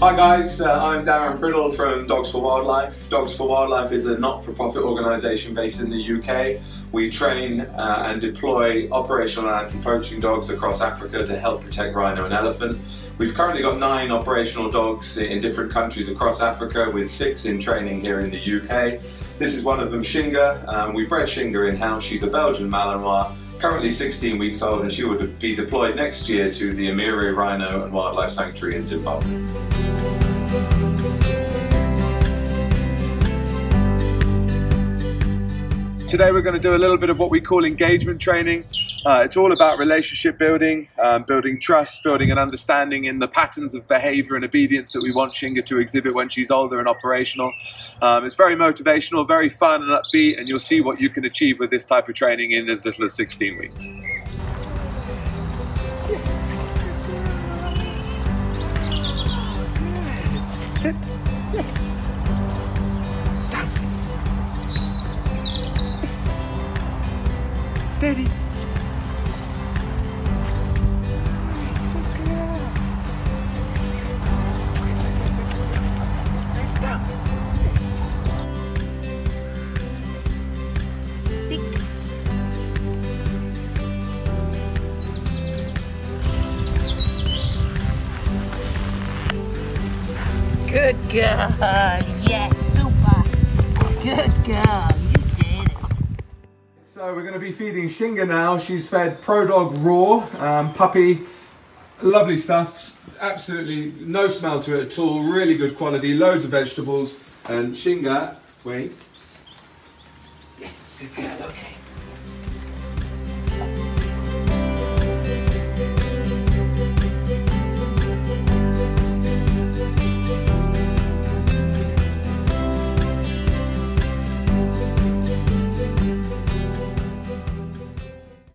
Hi guys, I'm Darren Priddle from Dogs for Wildlife. Dogs for Wildlife is a not-for-profit organisation based in the UK. We train and deploy operational and anti-poaching dogs across Africa to help protect rhino and elephant. We've currently got 9 operational dogs in different countries across Africa, with 6 in training here in the UK. This is one of them, Shinga. We bred Shinga in-house. She's a Belgian Malinois, currently 16 weeks old, and she would be deployed next year to the Imire Rhino and Wildlife Sanctuary in Zimbabwe. Today we're going to do a little bit of what we call engagement training. It's all about relationship building, building trust, building an understanding in the patterns of behaviour and obedience that we want Shinga to exhibit when she's older and operational. It's very motivational, very fun and upbeat, and you'll see what you can achieve with this type of training in as little as 16 weeks. Yes. Sit. Yes. Steady. Nice, good girl. Right down. Yes. Sick. Good girl. Yes, super. Good girl. So we're going to be feeding Shinga now. She's fed ProDog Raw, puppy, lovely stuff, absolutely no smell to it at all, really good quality, loads of vegetables. And Shinga, wait, yes, good girl, okay.